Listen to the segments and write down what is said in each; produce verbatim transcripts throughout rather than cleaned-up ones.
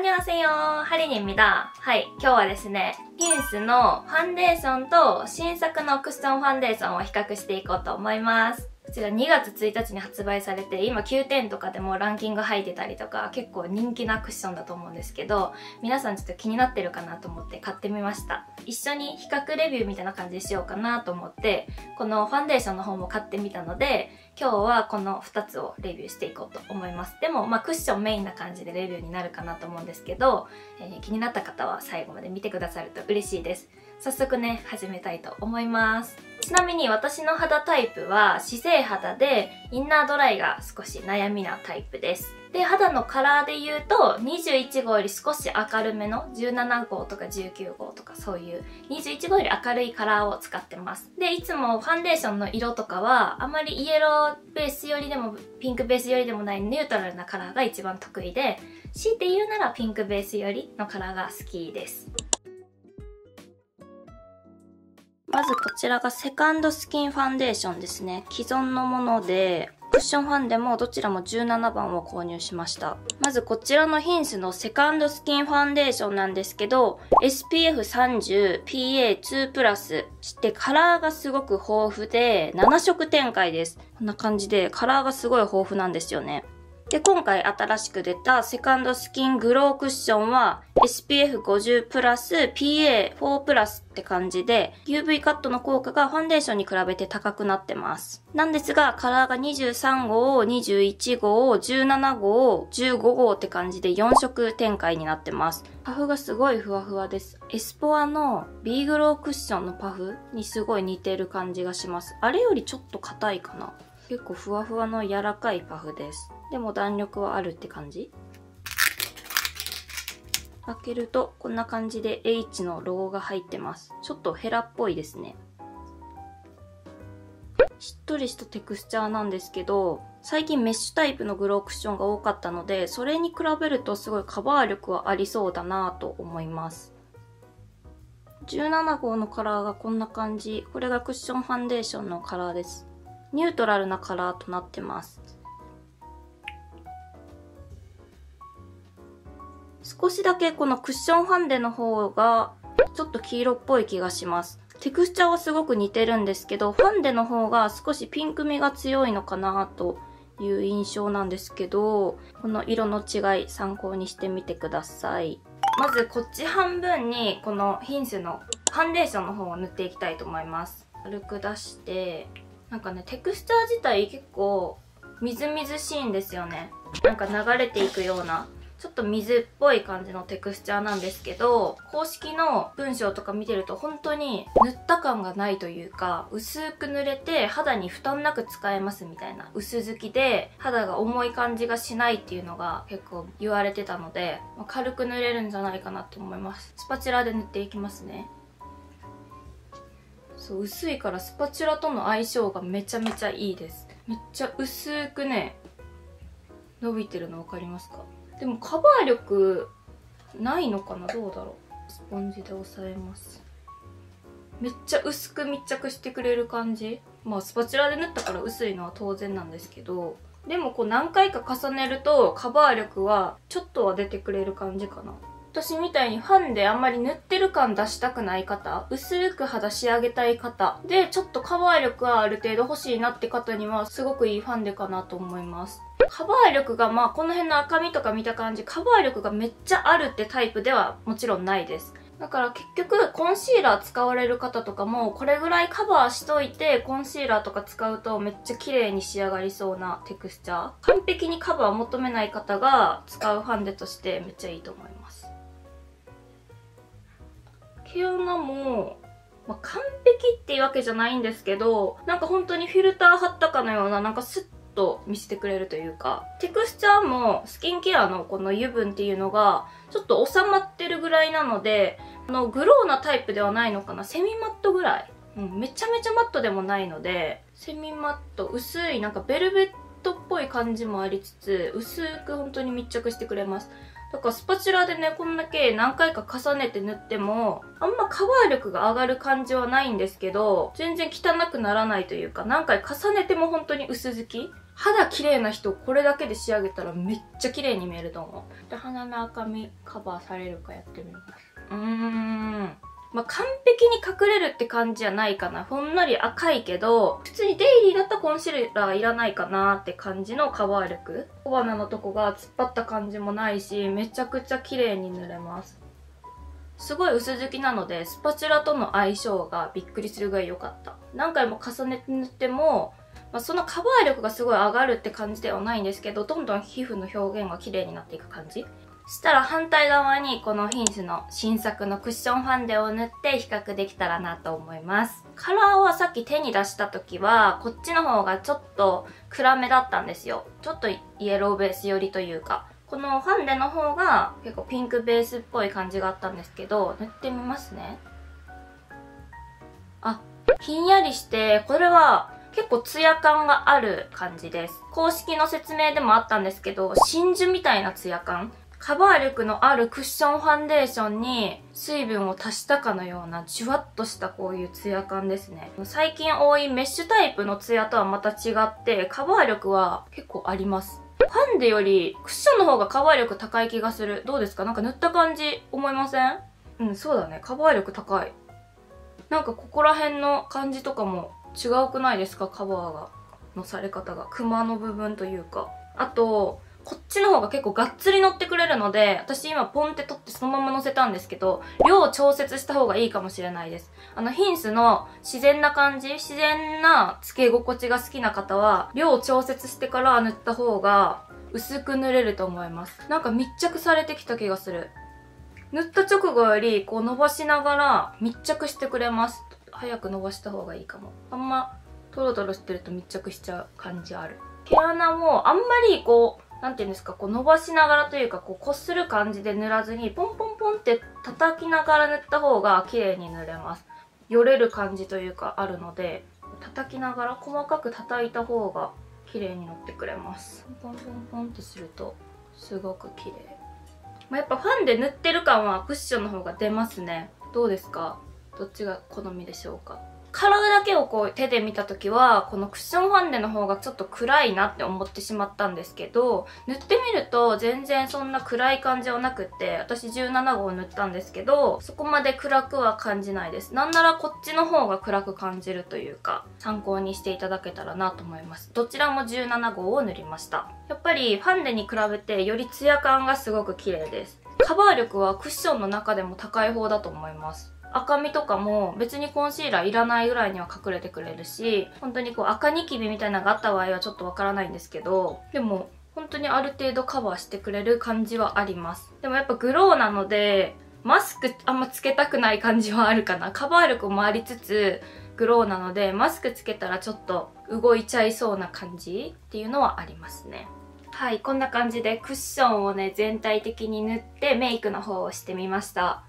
안녕하세요ハリニンみだ。はい、今日はですね、ティーアンドエスのファンデーションと新作のクッションファンデーションを比較していこうと思います。こちらにがつついたちに発売されて、今キューテンとかでもランキング入ってたりとか、結構人気なクッションだと思うんですけど、皆さんちょっと気になってるかなと思って買ってみました。一緒に比較レビューみたいな感じにしようかなと思って、このファンデーションの方も買ってみたので、今日はこのふたつをレビューしていこうと思います。でも、まあクッションメインな感じでレビューになるかなと思うんですけど、えー、気になった方は最後まで見てくださると嬉しいです。早速ね、始めたいと思います。ちなみに私の肌タイプは姿勢肌でインナードライが少し悩みなタイプです。で、肌のカラーで言うとにじゅういちごうより少し明るめのじゅうななごうとかじゅうきゅうごうとかそういうにじゅういちごうより明るいカラーを使ってます。で、いつもファンデーションの色とかはあまりイエローベースよりでもピンクベースよりでもないニュートラルなカラーが一番得意で、強いて言うならピンクベースよりのカラーが好きです。まずこちらがセカンドスキンファンデーションですね。既存のもので、クッションファンデもどちらもじゅうななばんを購入しました。まずこちらのティーアンドエスのセカンドスキンファンデーションなんですけど、エスピーエフさんじゅう、ピーエーにプラス してカラーがすごく豊富でななしょく展開です。こんな感じでカラーがすごい豊富なんですよね。で、今回新しく出たセカンドスキングロークッションは エスピーエフごじゅう プラス ピーエーよん プラスって感じで ユーブイ カットの効果がファンデーションに比べて高くなってます。なんですがカラーがにじゅうさんごう、にじゅういちごう、じゅうななごう、じゅうごごうって感じでよんしょく展開になってます。パフがすごいふわふわです。エスポアの B グロークッションのパフにすごい似てる感じがします。あれよりちょっと硬いかな。結構ふわふわの柔らかいパフです。でも弾力はあるって感じ。開けるとこんな感じで エイチ のロゴが入ってます。ちょっとヘラっぽいですね。しっとりしたテクスチャーなんですけど、最近メッシュタイプのグロークッションが多かったので、それに比べるとすごいカバー力はありそうだなと思います。じゅうななごうのカラーがこんな感じ。これがクッションファンデーションのカラーです。ニュートラルなカラーとなってます。少しだけこのクッションファンデの方がちょっと黄色っぽい気がします。テクスチャーはすごく似てるんですけど、ファンデの方が少しピンク味が強いのかなという印象なんですけど、この色の違い参考にしてみてください。まずこっち半分にこのティーアンドエスのファンデーションの方を塗っていきたいと思います。軽く出して、なんかね、テクスチャー自体結構みずみずしいんですよね。なんか流れていくような。ちょっと水っぽい感じのテクスチャーなんですけど、公式の文章とか見てると本当に塗った感がないというか、薄く塗れて肌に負担なく使えますみたいな、薄付きで肌が重い感じがしないっていうのが結構言われてたので、軽く塗れるんじゃないかなと思います。スパチュラで塗っていきますね。そう、薄いからスパチュラとの相性がめちゃめちゃいいです。めっちゃ薄くね、伸びてるの分かりますか？でもカバー力ないのかな、どうだろう。スポンジで押さえます。めっちゃ薄く密着してくれる感じ。まあスパチュラで塗ったから薄いのは当然なんですけど、でもこう何回か重ねるとカバー力はちょっとは出てくれる感じかな。私みたいにファンであんまり塗ってる感出したくない方、薄く肌仕上げたい方で、ちょっとカバー力はある程度欲しいなって方にはすごくいいファンデかなと思います。カバー力がまあこの辺の赤みとか見た感じ、カバー力がめっちゃあるってタイプではもちろんないです。だから結局コンシーラー使われる方とかもこれぐらいカバーしといてコンシーラーとか使うとめっちゃ綺麗に仕上がりそうなテクスチャー。完璧にカバーを求めない方が使うファンデとしてめっちゃいいと思います。毛穴も、まあ、完璧っていうわけじゃないんですけど、なんか本当にフィルター貼ったかのような、なんかスッと見せてくれるというか、テクスチャーもスキンケアのこの油分っていうのがちょっと収まってるぐらいなので、あのグローなタイプではないのかな、セミマットぐらい、うん、めちゃめちゃマットでもないので、セミマット、薄いなんかベルベットっぽい感じもありつつ、薄く本当に密着してくれます。だからスパチュラでね、こんだけ何回か重ねて塗っても、あんまカバー力が上がる感じはないんですけど、全然汚くならないというか、何回重ねても本当に薄付き。肌綺麗な人これだけで仕上げたらめっちゃ綺麗に見えると思う。で、鼻の赤みカバーされるかやってみます。うーん。まあ、完璧に隠れるって感じじゃないかな。ほんのり赤いけど、普通にデイリーだったらコンシーラーいらないかなって感じのカバー力。小鼻のとこが突っ張った感じもないし、めちゃくちゃ綺麗に塗れます。すごい薄付きなので、スパチュラとの相性がびっくりするぐらい良かった。何回も重ねて塗っても、まあ、そのカバー力がすごい上がるって感じではないんですけど、どんどん皮膚の表現が綺麗になっていく感じ。そしたら反対側にこのヒンスの新作のクッションファンデを塗って比較できたらなと思います。カラーはさっき手に出した時はこっちの方がちょっと暗めだったんですよ。ちょっとイエローベース寄りというか、このファンデの方が結構ピンクベースっぽい感じがあったんですけど、塗ってみますね。あ、ひんやりして、これは結構ツヤ感がある感じです。公式の説明でもあったんですけど、真珠みたいなツヤ感。カバー力のあるクッションファンデーションに水分を足したかのようなじゅわっとしたこういうツヤ感ですね。最近多いメッシュタイプのツヤとはまた違ってカバー力は結構あります。ファンデよりクッションの方がカバー力高い気がする。どうですか？なんか塗った感じ思いません？うん、そうだね。カバー力高い。なんかここら辺の感じとかも違うくないですか？カバーが、のされ方が。クマの部分というか。あと、こっちの方が結構がっつり乗ってくれるので、私今ポンって取ってそのまま乗せたんですけど、量を調節した方がいいかもしれないです。あの、ヒンスの自然な感じ、自然な付け心地が好きな方は、量を調節してから塗った方が薄く塗れると思います。なんか密着されてきた気がする。塗った直後より、こう伸ばしながら密着してくれます。早く伸ばした方がいいかも。あんまトロトロしてると密着しちゃう感じある。毛穴もあんまりこう、なんていうんですか、こう伸ばしながらというか、こう擦る感じで塗らずに、ポンポンポンって叩きながら塗った方が綺麗に塗れます。よれる感じというかあるので、叩きながら細かく叩いた方が綺麗に乗ってくれます。ポンポンポンポンってすると、すごく綺麗。まあ、やっぱファンで塗ってる感はクッションの方が出ますね。どうですか？どっちが好みでしょうか？カラーだけをこう手で見た時は、このクッションファンデの方がちょっと暗いなって思ってしまったんですけど、塗ってみると全然そんな暗い感じはなくって、私じゅうななごう塗ったんですけど、そこまで暗くは感じないです。なんならこっちの方が暗く感じるというか、参考にしていただけたらなと思います。どちらもじゅうななごうを塗りました。やっぱりファンデに比べてよりツヤ感がすごく綺麗です。カバー力はクッションの中でも高い方だと思います。赤みとかも別にコンシーラーいらないぐらいには隠れてくれるし、本当にこう赤ニキビみたいなのがあった場合はちょっとわからないんですけど、でも本当にある程度カバーしてくれる感じはあります。でもやっぱグローなので、マスクあんまつけたくない感じはあるかな。カバー力もありつつ、グローなのでマスクつけたらちょっと動いちゃいそうな感じっていうのはありますね。はい、こんな感じでクッションをね、全体的に塗ってメイクの方をしてみました。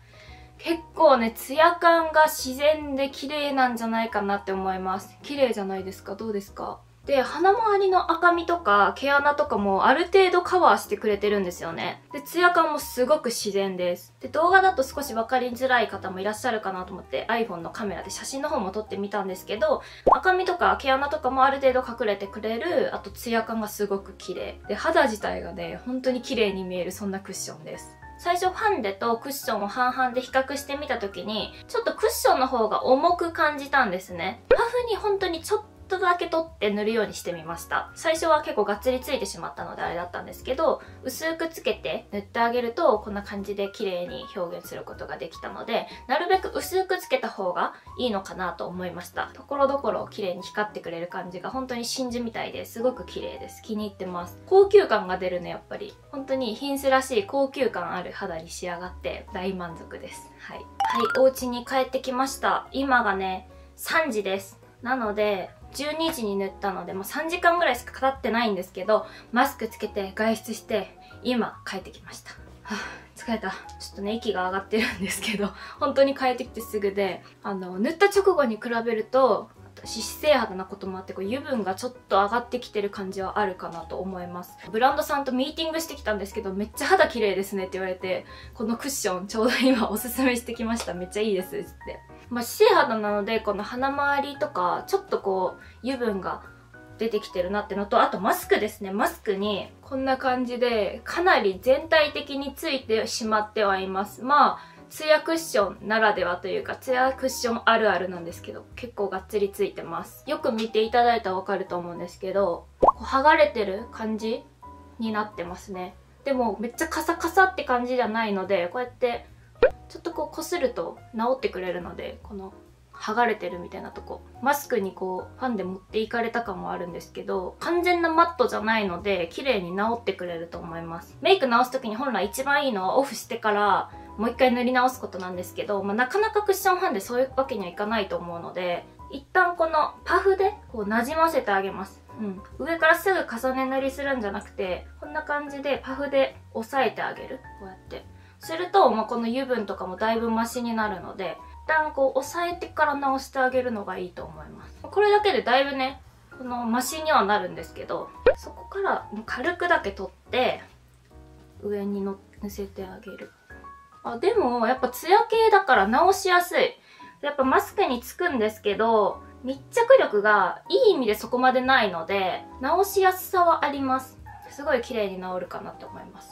結構ね、ツヤ感が自然で綺麗なんじゃないかなって思います。綺麗じゃないですか？どうですか？で、鼻周りの赤みとか毛穴とかもある程度カバーしてくれてるんですよね。で、ツヤ感もすごく自然です。で、動画だと少し分かりづらい方もいらっしゃるかなと思って iPhone のカメラで写真の方も撮ってみたんですけど、赤みとか毛穴とかもある程度隠れてくれる、あとツヤ感がすごく綺麗。で、肌自体がね、本当に綺麗に見える、そんなクッションです。最初ファンデとクッションを半々で比較してみた時に、ちょっとクッションの方が重く感じたんですね。パフに本当にちょっとだけ取って塗るようにしてみました。最初は結構がっつりついてしまったのであれだったんですけど、薄くつけて塗ってあげるとこんな感じで綺麗に表現することができたので、なるべく薄くつけた方がいいのかなと思いました。ところどころ綺麗に光ってくれる感じが本当に真珠みたいですごく綺麗です。気に入ってます。高級感が出るね、やっぱり。本当にヒンスらしい高級感ある肌に仕上がって大満足です。はい。はい、お家に帰ってきました。今がね、さんじです。なので、じゅうにじに塗ったので、もうさんじかんぐらいしか経ってないんですけど、マスクつけて外出して、今帰ってきました。はぁ、疲れた。ちょっとね、息が上がってるんですけど、本当に帰ってきてすぐで、あの、塗った直後に比べると、私、資生肌なこともあって、こう油分がちょっと上がってきてる感じはあるかなと思います。ブランドさんとミーティングしてきたんですけど、めっちゃ肌綺麗ですねって言われて、このクッションちょうど今おすすめしてきました。めっちゃいいですって。まあ、資生肌なので、この鼻周りとか、ちょっとこう、油分が出てきてるなってのと、あとマスクですね。マスクにこんな感じでかなり全体的についてしまってはいます。まあツヤクッションならではというか、ツヤクッションあるあるなんですけど、結構がっつりついてます。よく見ていただいたらわかると思うんですけど、こう剥がれてる感じになってますね。でもめっちゃカサカサって感じじゃないので、こうやってちょっとこうこすると治ってくれるので、この剥がれてるみたいなとこ、マスクにこうファンで持っていかれた感もあるんですけど、完全なマットじゃないので綺麗に治ってくれると思います。メイク直す時に本来一番いいのはオフしてからもう一回塗り直すことなんですけど、まあ、なかなかクッションファンでそういうわけにはいかないと思うので、一旦このパフでこうなじませてあげます。うん、上からすぐ重ね塗りするんじゃなくて、こんな感じでパフで押さえてあげる。こうやってすると、まあ、この油分とかもだいぶマシになるので、一旦こう押さえてから直してあげるのがいいと思います。これだけでだいぶね、このマシにはなるんですけど、そこから軽くだけ取って上にの乗せてあげる。あ、でもやっぱツヤ系だから直しやすい。やっぱマスクにつくんですけど、密着力がいい意味でそこまでないので、直しやすさはあります。すごい綺麗に治るかなって思います。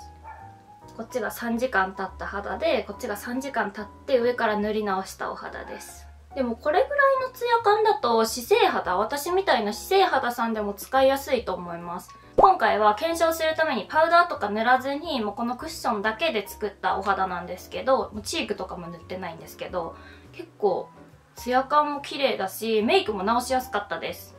こっちがさんじかん経った肌で、こっちがさんじかん経って上から塗り直したお肌です。でもこれぐらいのツヤ感だと姿勢肌、私みたいな姿勢肌さんでも使いやすいと思います。今回は検証するためにパウダーとか塗らずに、もうこのクッションだけで作ったお肌なんですけど、もうチークとかも塗ってないんですけど、結構ツヤ感も綺麗だし、メイクも直しやすかったです。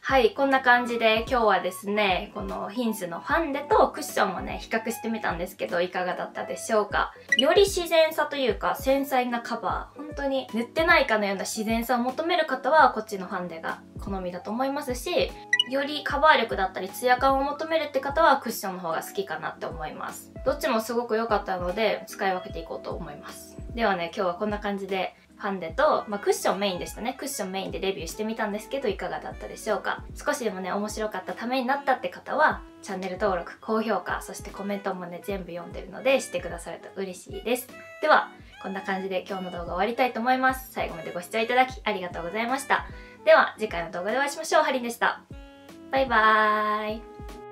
はい、こんな感じで今日はですね、このヒンスのファンデとクッションもね、比較してみたんですけど、いかがだったでしょうか。より自然さというか、繊細なカバー、本当に塗ってないかのような自然さを求める方は、こっちのファンデが好みだと思いますし、よりカバー力だったりツヤ感を求めるって方はクッションの方が好きかなって思います。どっちもすごく良かったので使い分けていこうと思います。ではね、今日はこんな感じでファンデと、まあ、クッションメインでしたね。クッションメインでレビューしてみたんですけど、いかがだったでしょうか。少しでもね面白かった、ためになったって方はチャンネル登録、高評価、そしてコメントもね全部読んでるのでしてくださると嬉しいです。ではこんな感じで今日の動画終わりたいと思います。最後までご視聴いただきありがとうございました。では次回の動画でお会いしましょう。ハリンでした。バイバーイ。